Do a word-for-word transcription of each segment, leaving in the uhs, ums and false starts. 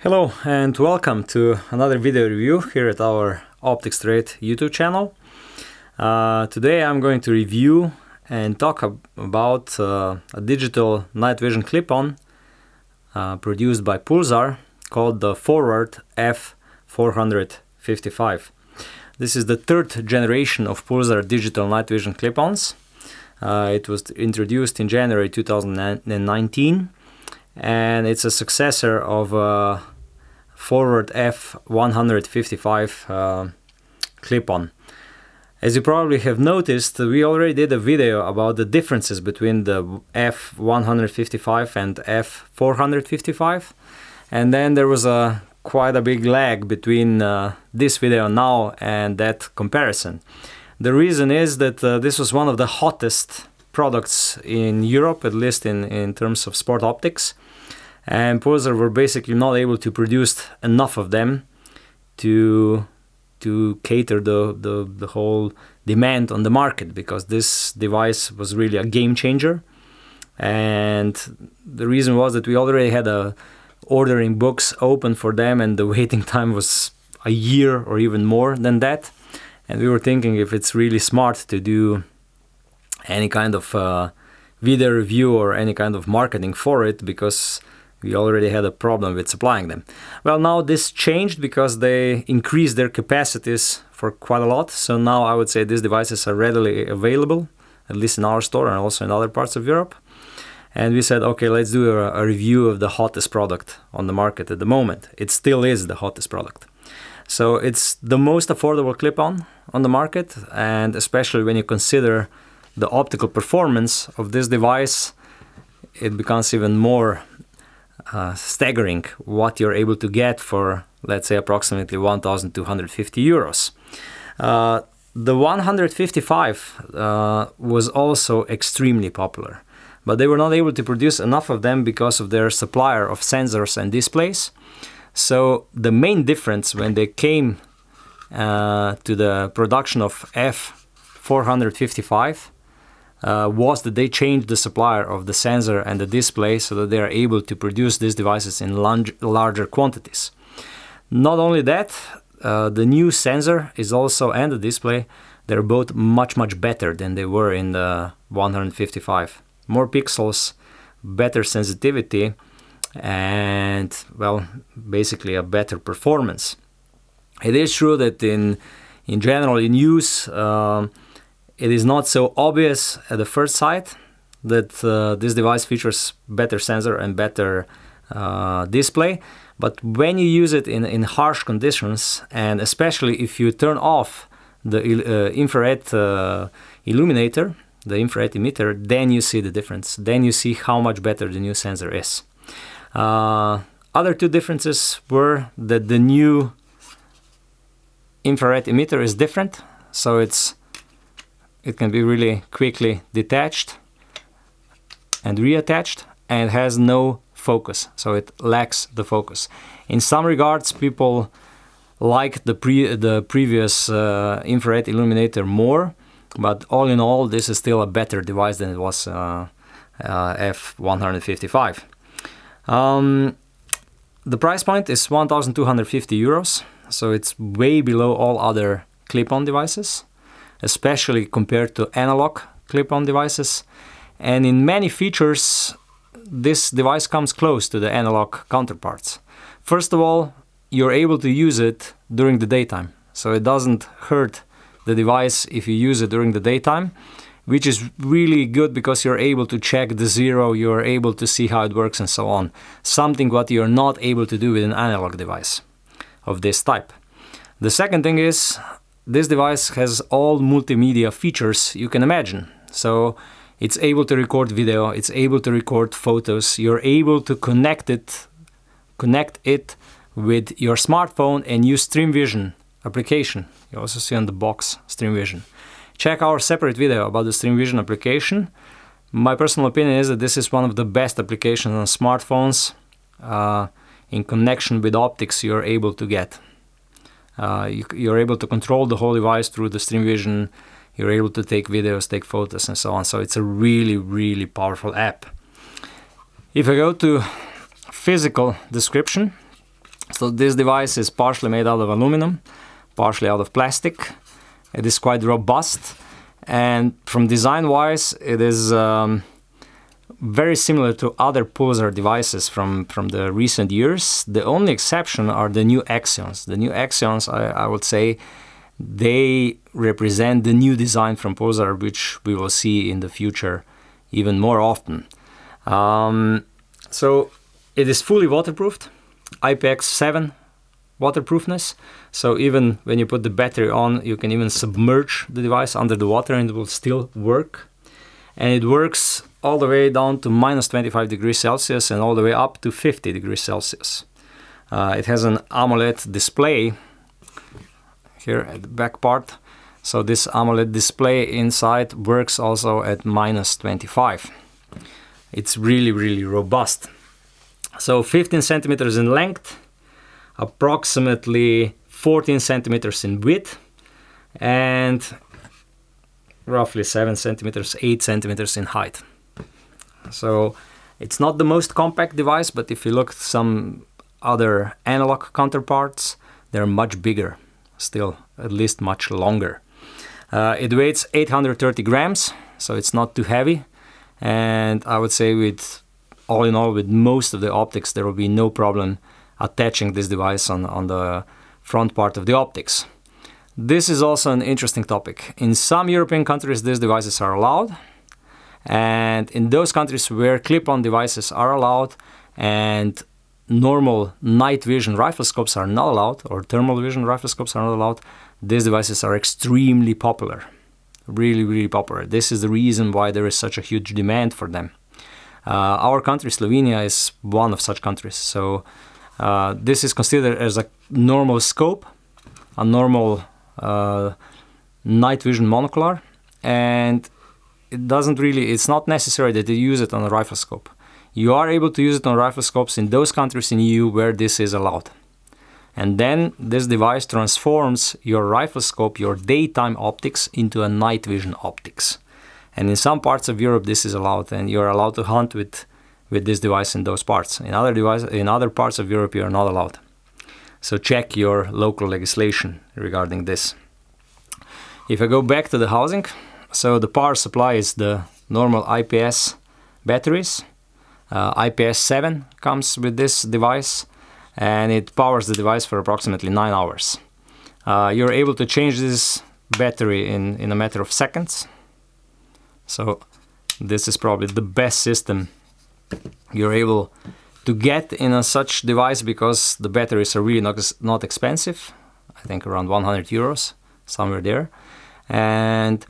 Hello and welcome to another video review here at our Optics Trade YouTube channel. Uh, today I'm going to review and talk ab about uh, a digital night vision clip-on uh, produced by Pulsar called the Forward F four fifty-five. This is the third generation of Pulsar digital night vision clip-ons. Uh, it was introduced in January two thousand nineteen. And it's a successor of uh, Forward F one fifty-five uh, clip-on. As you probably have noticed, we already did a video about the differences between the F one fifty-five and F four fifty-five, and then there was a quite a big lag between uh, this video now and that comparison. The reason is that uh, this was one of the hottest products in Europe, at least in, in terms of sport optics, and Pulsar were basically not able to produce enough of them to, to cater the, the, the whole demand on the market, because this device was really a game changer. And the reason was that we already had a ordering books open for them, and the waiting time was a year or even more than that, and we were thinking if it's really smart to do any kind of uh, video review or any kind of marketing for it, because we already had a problem with supplying them. Well, now this changed because they increased their capacities for quite a lot, so now I would say these devices are readily available, at least in our store and also in other parts of Europe. And we said, okay, let's do a, a review of the hottest product on the market at the moment. It still is the hottest product. So it's the most affordable clip-on on the market, and especially when you consider the optical performance of this device, it becomes even more uh, staggering what you're able to get for, let's say, approximately one thousand two hundred fifty euros. Uh, the one fifty-five uh, was also extremely popular, but they were not able to produce enough of them because of their supplier of sensors and displays. So the main difference when they came uh, to the production of F four fifty-five Uh, was that they changed the supplier of the sensor and the display so that they are able to produce these devices in larger quantities. Not only that, uh, the new sensor is also, and the display, they're both much much better than they were in the one fifty-five. More pixels, better sensitivity, and well, basically a better performance. It is true that in, in general in use, um, it is not so obvious at the first sight that uh, this device features better sensor and better uh, display, but when you use it in, in harsh conditions, and especially if you turn off the uh, infrared uh, illuminator, the infrared emitter, then you see the difference. Then you see how much better the new sensor is. Uh, other two differences were that the new infrared emitter is different, so it's it can be really quickly detached and reattached, and has no focus, so it lacks the focus. In some regards, people like the, pre the previous uh, infrared illuminator more, but all in all, this is still a better device than it was uh, uh, F one fifty-five. Um, the price point is one thousand two hundred fifty euros, so it's way below all other clip-on devices, especially compared to analog clip-on devices, and in many features this device comes close to the analog counterparts. First of all, you're able to use it during the daytime, so it doesn't hurt the device if you use it during the daytime, which is really good because you're able to check the zero, you're able to see how it works and so on, something what you're not able to do with an analog device of this type. The second thing is, this device has all multimedia features you can imagine. So it's able to record video, it's able to record photos, you're able to connect it, connect it with your smartphone and use StreamVision application. You also see on the box StreamVision. Check our separate video about the StreamVision application. My personal opinion is that this is one of the best applications on smartphones uh, in connection with optics you're able to get. Uh, you, you're able to control the whole device through the StreamVision, you're able to take videos, take photos and so on, so it's a really, really powerful app. If I go to physical description, So this device is partially made out of aluminum, partially out of plastic. It is quite robust, and from design-wise, it is um, very similar to other Pulsar devices from, from the recent years. The only exception are the new Axions. The new Axions, I, I would say, they represent the new design from Pulsar, which we will see in the future even more often. Um, so it is fully waterproofed, I P X seven waterproofness. So even when you put the battery on, you can even submerge the device under the water and it will still work. And it works all the way down to minus twenty-five degrees Celsius and all the way up to fifty degrees Celsius. Uh, it has an AMOLED display here at the back part. So this AMOLED display inside works also at minus twenty-five. It's really, really robust. So fifteen centimeters in length, approximately fourteen centimeters in width, and roughly seven centimeters, eight centimeters in height. So it's not the most compact device, but if you look at some other analog counterparts, they're much bigger, still at least much longer. Uh, it weighs eight hundred thirty grams, so it's not too heavy, and I would say with all in all, with most of the optics, there will be no problem attaching this device on, on the front part of the optics. This is also an interesting topic. In some European countries, these devices are allowed, and in those countries where clip-on devices are allowed and normal night vision rifle scopes are not allowed, or thermal vision rifle scopes are not allowed, these devices are extremely popular. Really, really popular. This is the reason why there is such a huge demand for them. Uh, our country, Slovenia, is one of such countries. So uh, this is considered as a normal scope, a normal uh, night vision monocular, and it doesn't really, it's not necessary that you use it on a rifle scope. You are able to use it on rifle scopes in those countries in E U where this is allowed. And then this device transforms your rifle scope, your daytime optics, into a night vision optics. And in some parts of Europe this is allowed, and you're allowed to hunt with, with this device in those parts. In other, device, in other parts of Europe you are not allowed. So check your local legislation regarding this. If I go back to the housing, so the power supply is the normal I P S batteries. Uh, I P S seven comes with this device, and it powers the device for approximately nine hours. Uh, you're able to change this battery in, in a matter of seconds. So this is probably the best system you're able to get in a such device, because the batteries are really not, not expensive. I think around one hundred euros, somewhere there. And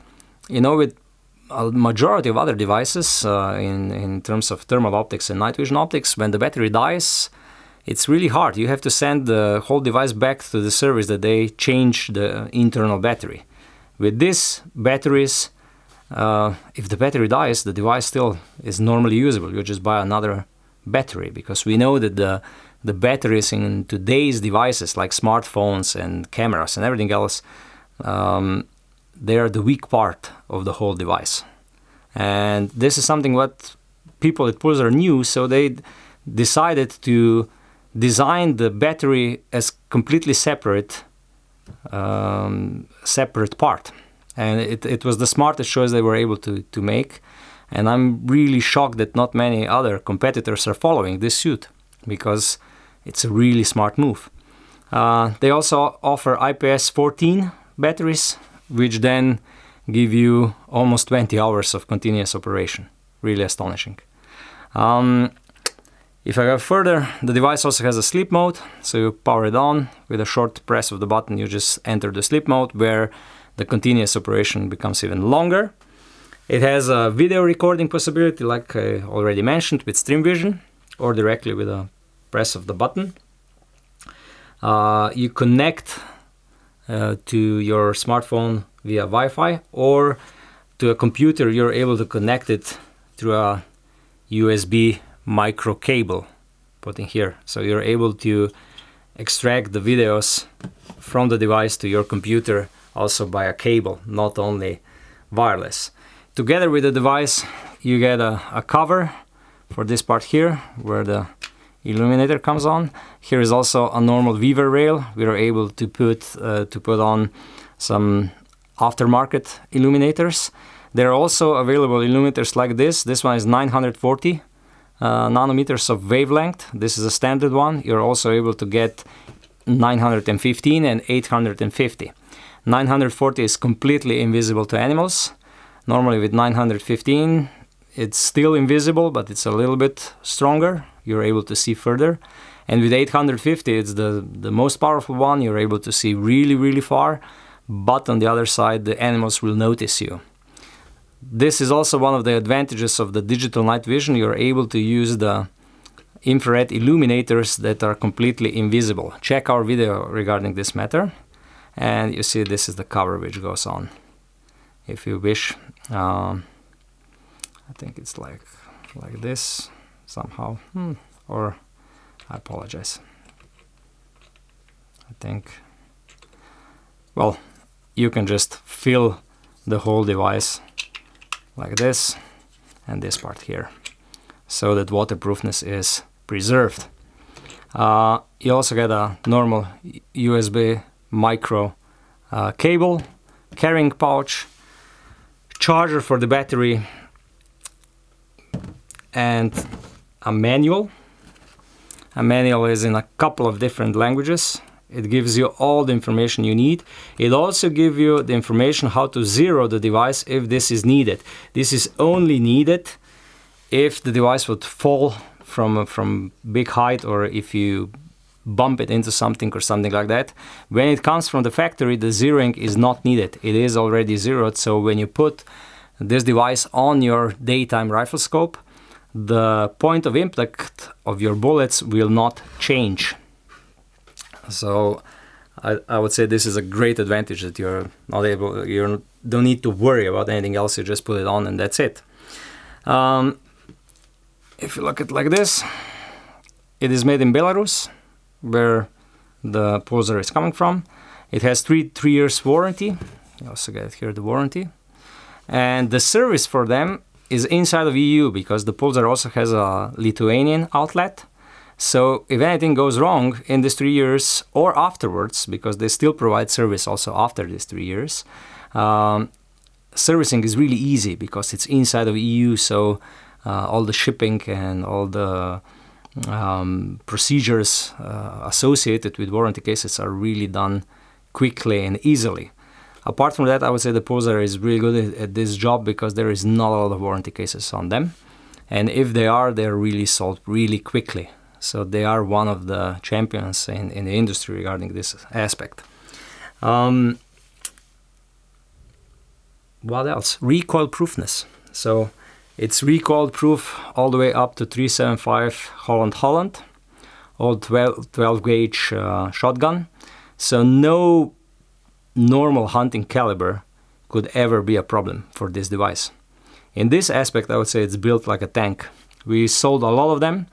you know, with a majority of other devices uh, in, in terms of thermal optics and night vision optics, when the battery dies, it's really hard. You have to send the whole device back to the service that they change the internal battery. With these batteries, uh, if the battery dies, the device still is normally usable. You just buy another battery, because we know that the, the batteries in today's devices, like smartphones and cameras and everything else, um, they are the weak part of the whole device. And this is something what people at Pulsar knew, so they decided to design the battery as completely separate, um, separate part. And it, it was the smartest choice they were able to, to make. And I'm really shocked that not many other competitors are following this suit, because it's a really smart move. Uh, they also offer I P S fourteen batteries, which then give you almost twenty hours of continuous operation. Really astonishing. Um, if I go further, the device also has a sleep mode, so you power it on, with a short press of the button you just enter the sleep mode, where the continuous operation becomes even longer. It has a video recording possibility, like I already mentioned, with StreamVision, or directly with a press of the button. Uh, you connect Uh, to your smartphone via Wi-Fi, or to a computer you're able to connect it through a U S B micro cable put in here. So you're able to extract the videos from the device to your computer also by a cable, not only wireless. Together with the device you get a, a cover for this part here, where the illuminator comes on. Here is also a normal Weaver rail. We are able to put uh, to put on some aftermarket illuminators. There are also available illuminators like this. This one is nine hundred forty uh, nanometers of wavelength. This is a standard one. You're also able to get nine hundred fifteen and eight hundred fifty. nine hundred forty is completely invisible to animals. Normally with nine hundred fifteen, it's still invisible, but it's a little bit stronger. You're able to see further. And with eight hundred fifty, it's the, the most powerful one. You're able to see really, really far. But on the other side, the animals will notice you. This is also one of the advantages of the digital night vision. You're able to use the infrared illuminators that are completely invisible. Check our video regarding this matter. And you see this is the cover which goes on. If you wish, um, I think it's like like this somehow, hmm. or I apologize. I think, well, you can just fill the whole device like this and this part here, so that waterproofness is preserved. Uh, you also get a normal U S B micro uh, cable, carrying pouch, charger for the battery, and a manual. A manual is in a couple of different languages. It gives you all the information you need. It also gives you the information how to zero the device if this is needed. This is only needed if the device would fall from from big height, or if you bump it into something or something like that. When it comes from the factory, the zeroing is not needed. It is already zeroed. So when you put this device on your daytime rifle scope, the point of impact of your bullets will not change. So I, I would say this is a great advantage, that you're not able, you don't need to worry about anything else. You just put it on and that's it. Um, if you look at it like this, it is made in Belarus, where the Pulsar is coming from. It has three three years warranty. You also get here the warranty, and the service for them is inside of E U, because the Pulsar also has a Lithuanian outlet. So if anything goes wrong in these three years or afterwards, because they still provide service also after these three years, um, servicing is really easy because it's inside of E U. So uh, all the shipping and all the Um, procedures uh, associated with warranty cases are really done quickly and easily. Apart from that, I would say the Pulsar is really good at this job, because there is not a lot of warranty cases on them, and if they are, they're really solved really quickly. So they are one of the champions in, in the industry regarding this aspect. Um, what else? Recoil proofness. So it's recoil proof all the way up to three seventy-five Holland Holland, old twelve, twelve gauge uh, shotgun. So no normal hunting caliber could ever be a problem for this device. In this aspect, I would say it's built like a tank. We sold a lot of them.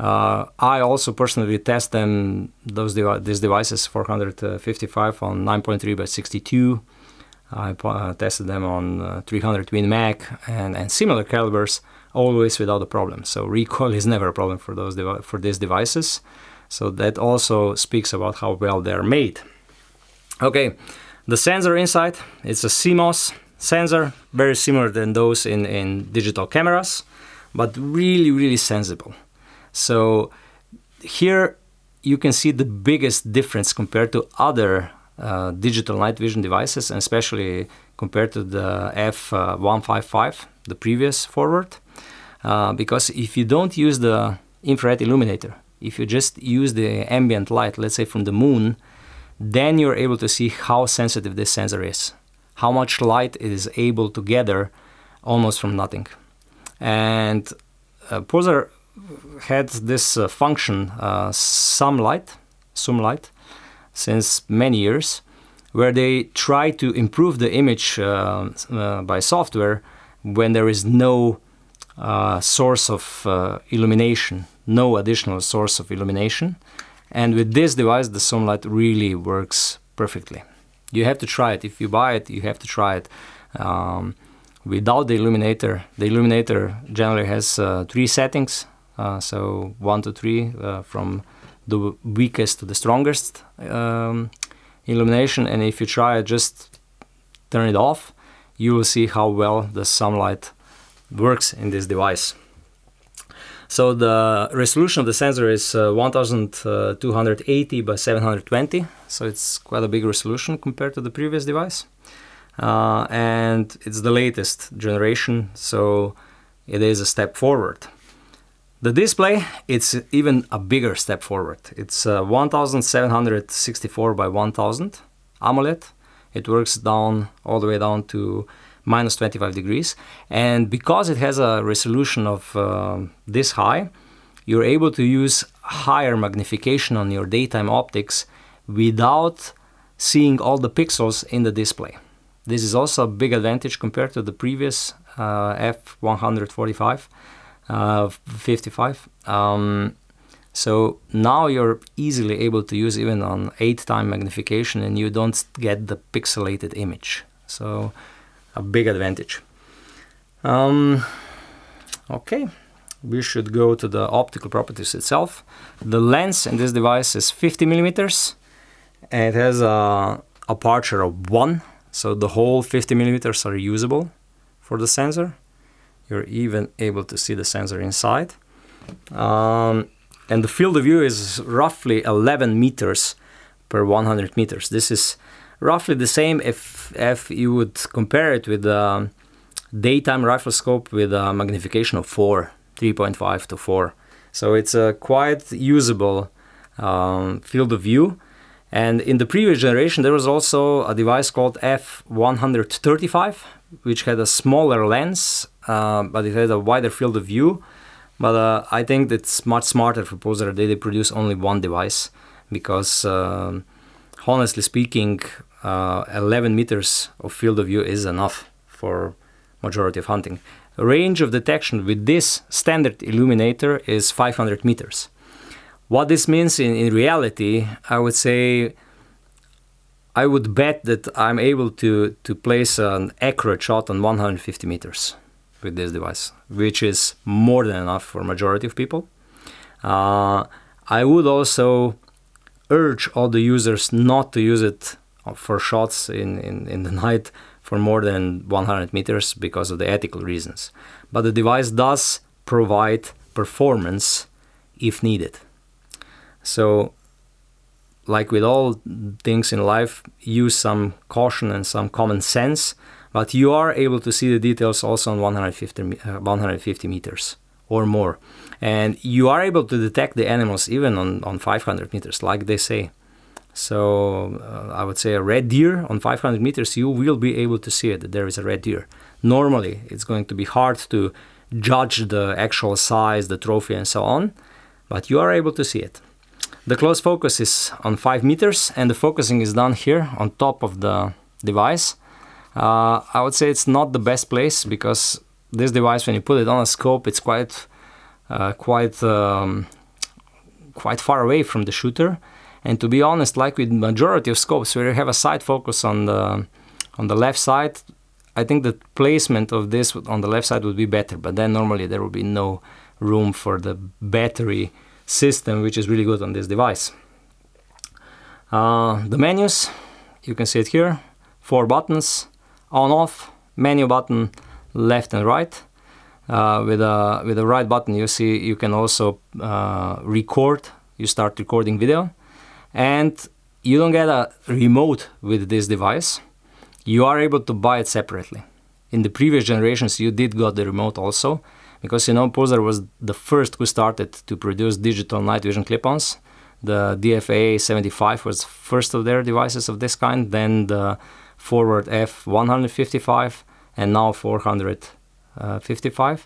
Uh, I also personally test them, those devi these devices, four hundred fifty-five on nine point three by sixty-two. I uh, tested them on uh, three hundred Win Mag and, and similar calibers, always without a problem. So recoil is never a problem for those for these devices. So that also speaks about how well they're made. Okay, the sensor inside, it's a C MOS sensor, very similar than those in, in digital cameras, but really, really sensible. So here you can see the biggest difference compared to other Uh, digital night vision devices, and especially compared to the F one fifty-five, the previous Forward, uh, because if you don't use the infrared illuminator, if you just use the ambient light, let's say from the moon, then you're able to see how sensitive this sensor is, how much light it is able to gather almost from nothing. And uh, Pulsar had this uh, function, uh, some light, some light, since many years, where they try to improve the image uh, uh, by software when there is no uh, source of uh, illumination, no additional source of illumination. And with this device, the sunlight really works perfectly. You have to try it. If you buy it, you have to try it. Um, without the illuminator, the illuminator generally has uh, three settings, Uh, so one to three uh, from the weakest to the strongest um, illumination. And if you try just turn it off, you will see how well the sunlight works in this device. So the resolution of the sensor is uh, one thousand two hundred eighty by seven hundred twenty. So it's quite a big resolution compared to the previous device. Uh, and it's the latest generation, so it is a step forward. The display, it's even a bigger step forward. It's uh, one thousand seven hundred sixty-four by one thousand AMOLED. It works down all the way down to minus twenty-five degrees, and because it has a resolution of uh, this high, you're able to use higher magnification on your daytime optics without seeing all the pixels in the display. This is also a big advantage compared to the previous uh, F one forty-five, uh, fifty-five. Um, so now you're easily able to use even on eight time magnification, and you don't get the pixelated image. So a big advantage. Um, okay, we should go to the optical properties itself. The lens in this device is fifty millimeters, and it has a aperture of one, so the whole fifty millimeters are usable for the sensor. You're even able to see the sensor inside. Um, and the field of view is roughly eleven meters per one hundred meters. This is roughly the same if, if you would compare it with the daytime rifle scope with a magnification of four, three point five to four. So it's a quite usable um, field of view. And in the previous generation, there was also a device called F one thirty-five, which had a smaller lens, uh, but it had a wider field of view. But uh, I think it's much smarter for Pulsar. They, they produce only one device because, um, honestly speaking, uh, eleven meters of field of view is enough for majority of hunting. Range of detection with this standard illuminator is five hundred meters. What this means in, in reality, I would say, I would bet that I'm able to, to place an accurate shot on one hundred fifty meters with this device, which is more than enough for majority of people. Uh, I would also urge all the users not to use it for shots in, in, in the night for more than one hundred meters because of the ethical reasons. But the device does provide performance if needed. So, like with all things in life, use some caution and some common sense, but you are able to see the details also on one hundred fifty meters or more. And you are able to detect the animals even on, on five hundred meters, like they say. So uh, I would say a red deer on five hundred meters, you will be able to see it, that there is a red deer. Normally, it's going to be hard to judge the actual size, the trophy and so on, but you are able to see it. The close focus is on five meters, and the focusing is done here on top of the device. Uh, I would say it's not the best place because this device, when you put it on a scope, it's quite Uh, quite um, quite far away from the shooter. And to be honest, like with majority of scopes where you have a side focus on the on the left side, I think the placement of this on the left side would be better, but then normally there will be no room for the battery system, which is really good on this device. Uh, the menus, you can see it here, four buttons: on, off, menu button, left and right. Uh, with a with the right button, you see you can also uh, record. You start recording video, and you don't get a remote with this device. You are able to buy it separately. In the previous generations, you did got the remote also, because you know Pulsar was the first who started to produce digital night vision clip-ons. The D F A seventy-five was first of their devices of this kind. Then the Forward F one fifty-five, and now four hundred. Uh, fifty-five.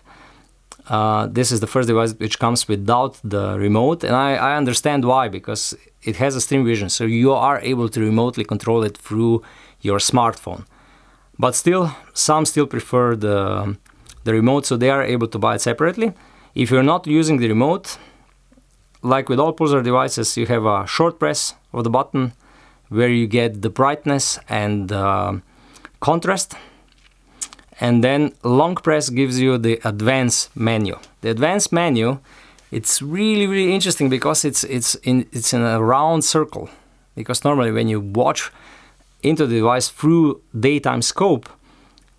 Uh, this is the first device which comes without the remote, and I, I understand why, because it has a StreamVision, so you are able to remotely control it through your smartphone. But still, some still prefer the, the remote, so they are able to buy it separately. If you're not using the remote, like with all Pulsar devices, you have a short press of the button where you get the brightness and uh, contrast. And then long press gives you the advanced menu. The advanced menu It's really, really interesting because it's it's in it's in a round circle. Because normally when you watch into the device through daytime scope,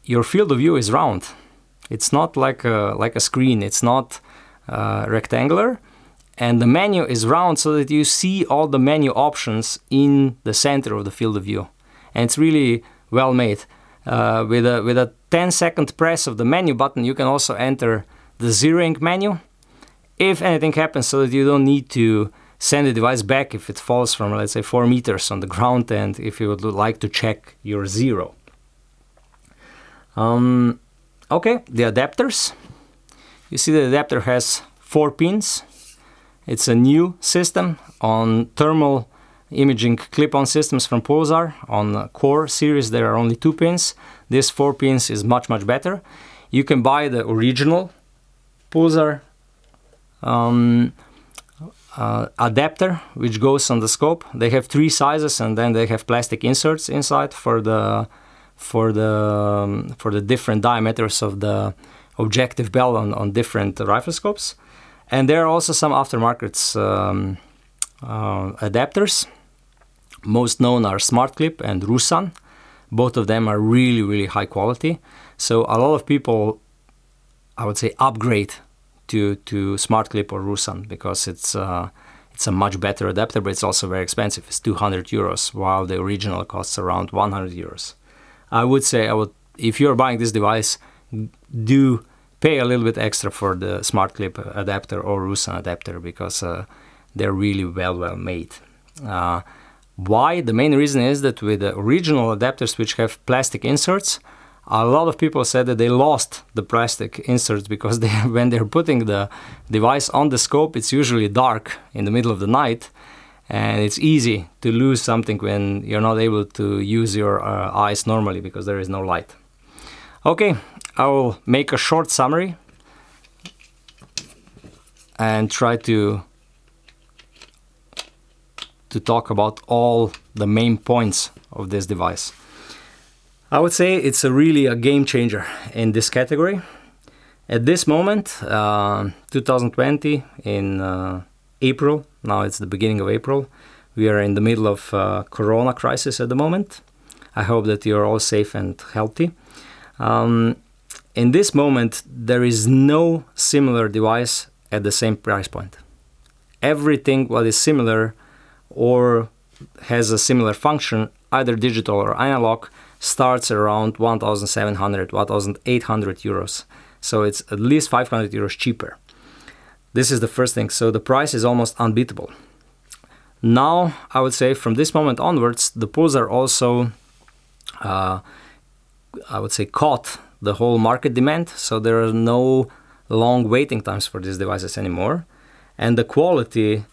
your field of view is round. It's not like a, like a screen. It's not uh, rectangular. And the menu is round so that you see all the menu options in the center of the field of view. And it's really well made. Uh, with a, with a ten second press of the menu button, you can also enter the zeroing menu if anything happens, so that you don't need to send the device back if it falls from, let's say, four meters on the ground and if you would like to check your zero. Um, okay, the adapters. You see the adapter has four pins. It's a new system on thermal imaging clip-on systems from Pulsar. On Core series there are only two pins. This four pins is much, much better. You can buy the original Pulsar um, uh, adapter which goes on the scope. They have three sizes and then they have plastic inserts inside for the for the um, for the different diameters of the objective bell on, on different rifle scopes. And there are also some aftermarkets um, uh, adapters. Most known are SmartClip and Rusan. Both of them are really, really high quality. So a lot of people, I would say, upgrade to to SmartClip or Rusan because it's uh, it's a much better adapter, but it's also very expensive. It's two hundred euros, while the original costs around one hundred euros. I would say I would, if you're buying this device, do pay a little bit extra for the SmartClip adapter or Rusan adapter because uh, they're really well, well made. Uh, why? The main reason is that with the original adapters which have plastic inserts, a lot of people said that they lost the plastic inserts because they, when they're putting the device on the scope, it's usually dark in the middle of the night and it's easy to lose something when you're not able to use your uh, eyes normally because there is no light. Okay, I will make a short summary and try to to talk about all the main points of this device. I would say it's a really a game changer in this category. At this moment, uh, two thousand twenty, in uh, April, now it's the beginning of April, we are in the middle of uh, Corona crisis at the moment. I hope that you're all safe and healthy. Um, in this moment, there is no similar device at the same price point. Everything what is similar or has a similar function, either digital or analog, starts around one thousand seven hundred, one thousand eight hundred euros. So it's at least five hundred euros cheaper. This is the first thing. So the price is almost unbeatable. Now, I would say from this moment onwards, the Pulsar also, uh, I would say, caught the whole market demand. So there are no long waiting times for these devices anymore. And the quality,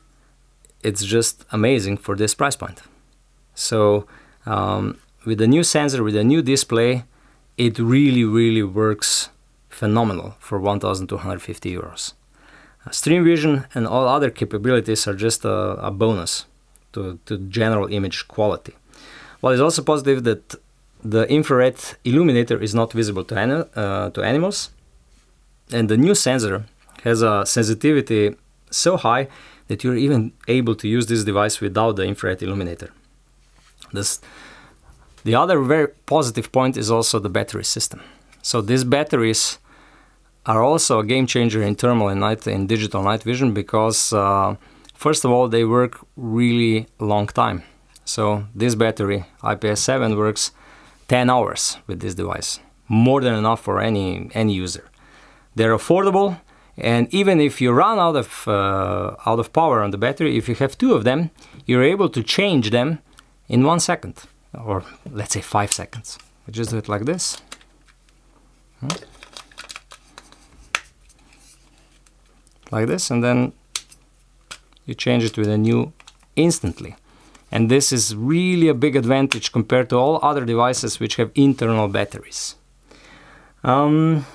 it's just amazing for this price point. So um, with the new sensor, with the new display, it really, really works phenomenal for one thousand two hundred fifty euros. Uh, StreamVision and all other capabilities are just a, a bonus to, to general image quality. What is also positive that the infrared illuminator is not visible to, ani uh, to animals. And the new sensor has a sensitivity so high that you're even able to use this device without the infrared illuminator. This, the other very positive point is also the battery system. So these batteries are also a game changer in thermal and night and digital night vision because uh, first of all, they work really long time. So this battery, I P S seven, works ten hours with this device, more than enough for any, any user. They're affordable. And even if you run out of, uh, out of power on the battery, if you have two of them, you're able to change them in one second, or let's say five seconds. We just do it like this. Like this, and then you change it with a new instantly. And this is really a big advantage compared to all other devices which have internal batteries. Um,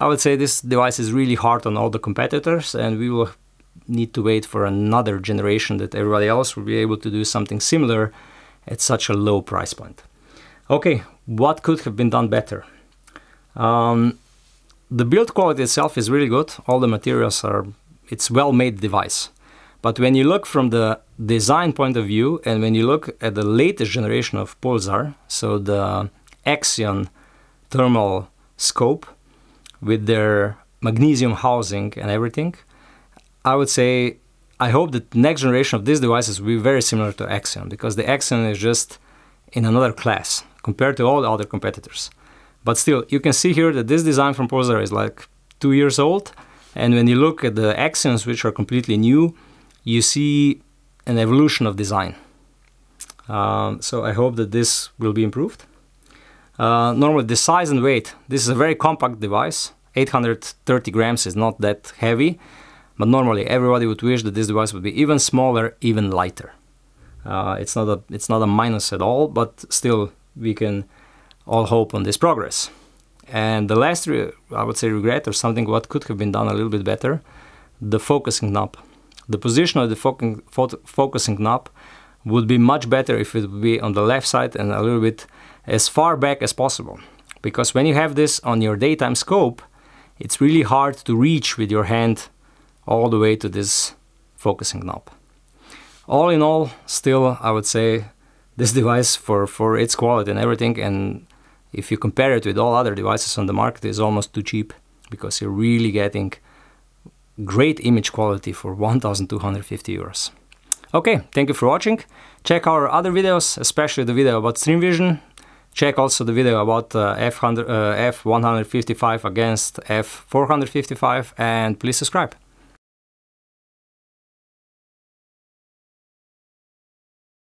I would say this device is really hard on all the competitors and we will need to wait for another generation that everybody else will be able to do something similar at such a low price point. Okay, what could have been done better? Um, the build quality itself is really good. All the materials are it's well-made device. But when you look from the design point of view, and when you look at the latest generation of Pulsar, so the Axion thermal scope with their magnesium housing and everything, I would say I hope that the next generation of these devices will be very similar to Axion, because the Axion is just in another class compared to all the other competitors. But still, you can see here that this design from Pulsar is like two years old, and when you look at the Axions, which are completely new, you see an evolution of design. Um, so I hope that this will be improved. Uh, normally the size and weight, this is a very compact device. eight hundred thirty grams is not that heavy, but normally everybody would wish that this device would be even smaller, even lighter. Uh, it's not a, it's not a minus at all, but still we can all hope on this progress. And the last, I would say, regret, or something what could have been done a little bit better, the focusing knob. The position of the fo fo focusing knob would be much better if it would be on the left side and a little bit as far back as possible. Because when you have this on your daytime scope, it's really hard to reach with your hand all the way to this focusing knob. All in all, still, I would say, this device for, for its quality and everything, and if you compare it with all other devices on the market, is almost too cheap, because you're really getting great image quality for one thousand two hundred fifty euros. Okay, thank you for watching. Check our other videos, especially the video about StreamVision. Check also the video about uh, F one fifty-five against F four fifty-five, and please subscribe.